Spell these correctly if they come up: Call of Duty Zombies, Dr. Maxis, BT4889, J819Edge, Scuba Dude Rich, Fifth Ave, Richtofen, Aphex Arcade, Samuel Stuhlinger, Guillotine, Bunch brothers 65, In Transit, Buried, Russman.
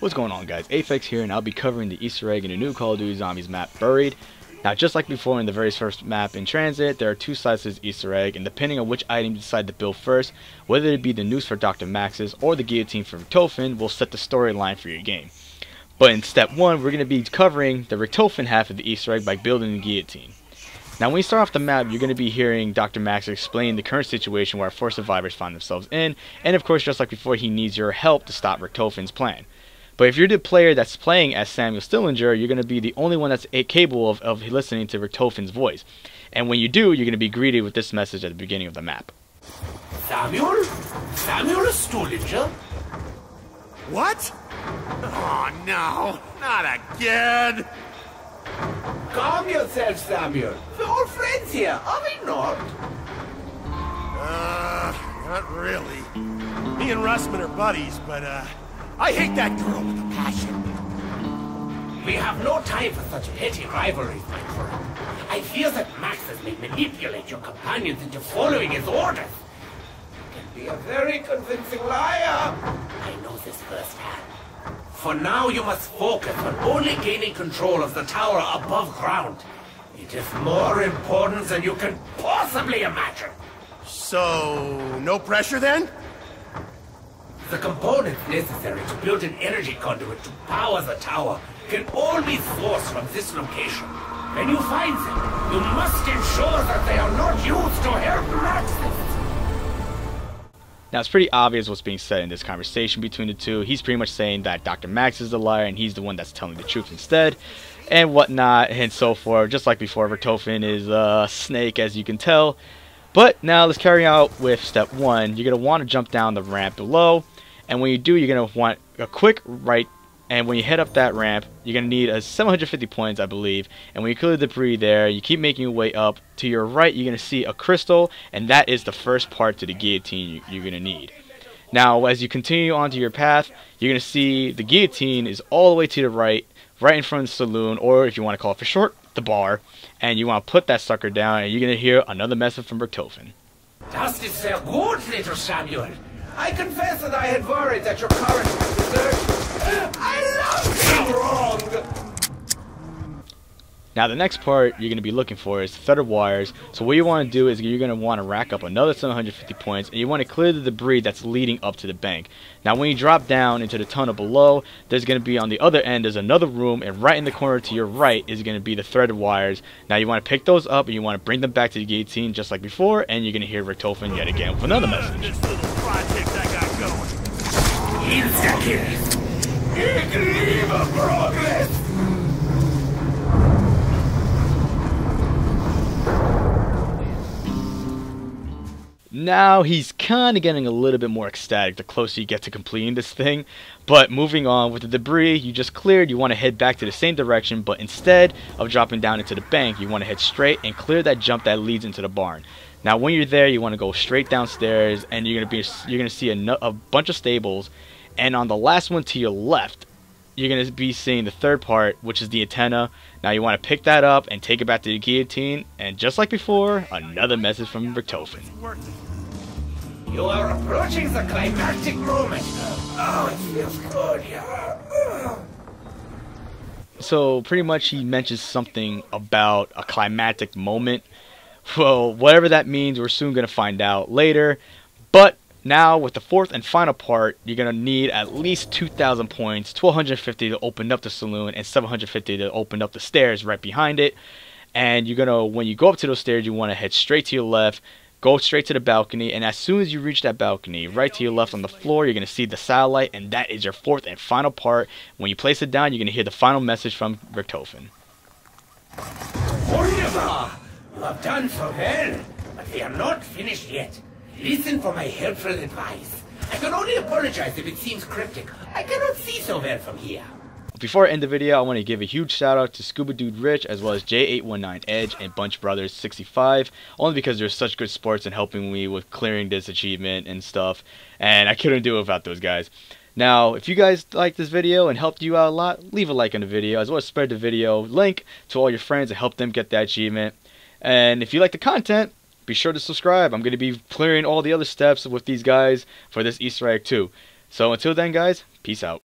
What's going on, guys? Aphex here, and I'll be covering the Easter egg in a new Call of Duty Zombies map, Buried. Now, just like before in the very first map, In Transit, there are two sides to this Easter egg, and depending on which item you decide to build first, whether it be the noose for Dr. Maxis or the guillotine for Richtofen, will set the storyline for your game. But in step 1, we're going to be covering the Richtofen half of the Easter egg by building the guillotine. Now, when you start off the map, you're going to be hearing Dr. Max explain the current situation where our four survivors find themselves in, and of course, just like before, he needs your help to stop Richtofen's plan. But if you're the player that's playing as Samuel Stuhlinger, you're going to be the only one that's capable of listening to Richtofen's voice. And when you do, you're going to be greeted with this message at the beginning of the map. Samuel Stuhlinger? What? Oh no, not again! Calm yourself, Samuel. We're all friends here, are we not? Not really. Me and Russman are buddies, but, I hate that girl with a passion. We have no time for such petty rivalries, my friend. I fear that Maxis may manipulate your companions into following his orders. He can be a very convincing liar. I know this firsthand. For now, you must focus on only gaining control of the tower above ground. It is more important than you can possibly imagine. So, no pressure then? The components necessary to build an energy conduit to power the tower can all be sourced from this location. When you find them, you must ensure that they are not used to help Maxis. Now, it's pretty obvious what's being said in this conversation between the two. He's pretty much saying that Dr. Max is the liar and he's the one that's telling the truth instead, and whatnot, and so forth. Just like before, Richtofen is a snake, as you can tell. But now let's carry out with step 1. You're going to want to jump down the ramp below, and when you do, you're going to want a quick right, and when you head up that ramp, you're going to need a 750 points, I believe, and when you clear the debris there, you keep making your way up. To your right, you're going to see a crystal, and that is the first part to the guillotine you're going to need. Now, as you continue onto your path, you're going to see the guillotine is all the way to the right in front of the saloon, or if you want to call it for short, the bar, and you want to put that sucker down, and you're going to hear another message from Richtofen. Das ist sehr gut, little Samuel. I confess that I had worried that your current research... I love you wrong! Now, the next part you're going to be looking for is threaded wires. So what you want to do is you're going to want to rack up another 750 points, and you want to clear the debris that's leading up to the bank. Now, when you drop down into the tunnel below, there's going to be on the other end, there's another room, and right in the corner to your right is going to be the threaded wires. Now, you want to pick those up, and you want to bring them back to the guillotine just like before, and you're going to hear Richtofen yet again with another message. This little project I got going. Irretrievable progress! Now he's kind of getting a little bit more ecstatic the closer you get to completing this thing. But moving on with the debris you just cleared, you want to head back to the same direction, but instead of dropping down into the bank, you want to head straight and clear that jump that leads into the barn. Now when you're there, you want to go straight downstairs, and you're going to see a bunch of stables, and on the last one to your left, you're going to be seeing the third part, which is the antenna. Now you want to pick that up and take it back to the guillotine, and just like before, another message from Richtofen. You are approaching the climactic moment. Oh, it feels good, yeah. So pretty much he mentions something about a climactic moment. Well, whatever that means, we're soon going to find out later. But now, with the fourth and final part, you're going to need at least 2,000 points, 1,250 to open up the saloon, and 750 to open up the stairs right behind it. And you're going to, when you go up to those stairs, you want to head straight to your left, go straight to the balcony, and as soon as you reach that balcony, right to your left on the floor, you're going to see the satellite, and that is your fourth and final part. When you place it down, you're going to hear the final message from Richtofen. Wunderbar! You have done so well, but we are not finished yet. Listen for my helpful advice. I can only apologize if it seems cryptic. I cannot see so well from here. Before I end the video, I want to give a huge shout out to Scuba Dude Rich, as well as J819Edge and Bunch brothers 65, only because they're such good sports in helping me with clearing this achievement and stuff, and I couldn't do it without those guys. Now, if you guys liked this video and helped you out a lot, leave a like on the video, as well as spread the video link to all your friends and help them get that achievement. And if you like the content, be sure to subscribe. I'm going to be clearing all the other steps with these guys for this Easter egg too. So until then, guys, peace out.